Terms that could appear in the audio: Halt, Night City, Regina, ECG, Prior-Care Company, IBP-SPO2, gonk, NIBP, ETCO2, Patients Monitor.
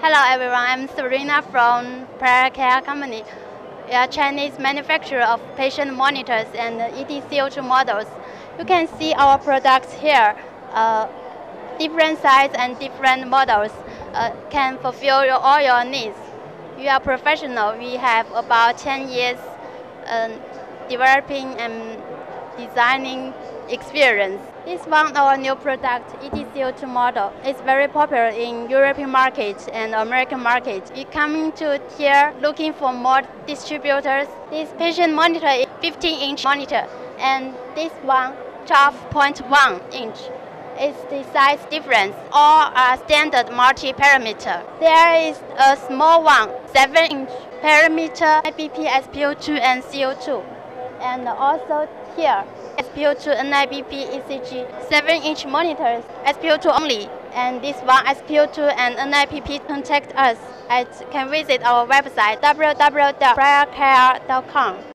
Hello everyone, I'm Serena from Prior-Care Company, a Chinese manufacturer of patient monitors and ETCO2 models. You can see our products here, different size and different models can fulfill all your needs. We are professional, we have about 10 years developing and designing experience. This one, our new product, ETCO2 model, is very popular in European market and American market. We're coming to here looking for more distributors. This patient monitor is 15-inch monitor, and this one, 12.1 inch. It's the size difference. All are standard multi-parameter. There is a small one, 7-inch parameter, IBP-SPO2 and CO2, and also here. SPO2 NIBP ECG 7-inch monitors, SPO2 only, and this one SPO2 and NIBP. Contact us. You can visit our website www.priorcare.com.